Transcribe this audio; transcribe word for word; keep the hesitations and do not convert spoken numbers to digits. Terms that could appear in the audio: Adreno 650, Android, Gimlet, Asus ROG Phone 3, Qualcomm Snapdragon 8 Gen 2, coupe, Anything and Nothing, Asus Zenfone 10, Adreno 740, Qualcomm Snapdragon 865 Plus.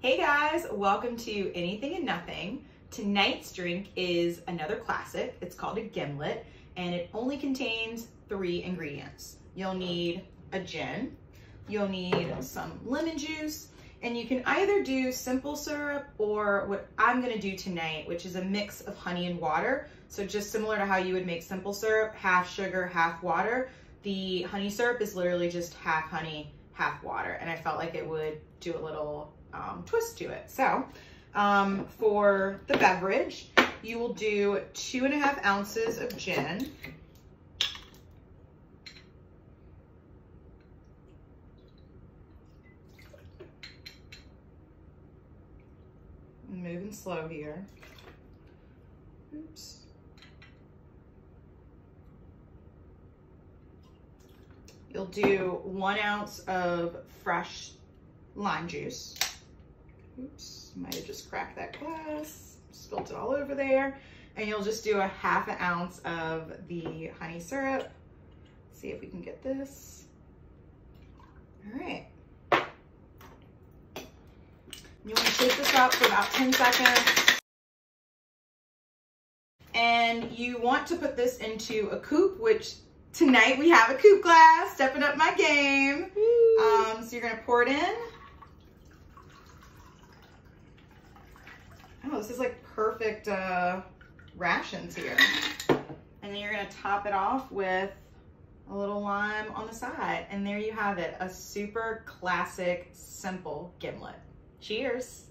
Hey guys, welcome to Anything and Nothing. Tonight's drink is another classic. It's called a gimlet and it only contains three ingredients. You'll need a gin, you'll need some lemon juice, and you can either do simple syrup or what I'm gonna do tonight, which is a mix of honey and water. So just similar to how you would make simple syrup, half sugar, half water. The honey syrup is literally just half honey, half water. And I felt like it would do a little Um, twist to it. So um, for the beverage, you will do two and a half ounces of gin, I'm moving slow here, oops, you'll do one ounce of fresh lime juice. Oops, might have just cracked that glass, spilled it all over there. And you'll just do a half an ounce of the honey syrup. Let's see if we can get this. All right. You wanna shake this up for about ten seconds. And you want to put this into a coupe, which tonight we have a coupe glass, stepping up my game. Um, so you're gonna pour it in. Oh, this is like perfect uh, rations here. And then you're gonna top it off with a little lime on the side. And there you have it, a super classic, simple gimlet. Cheers.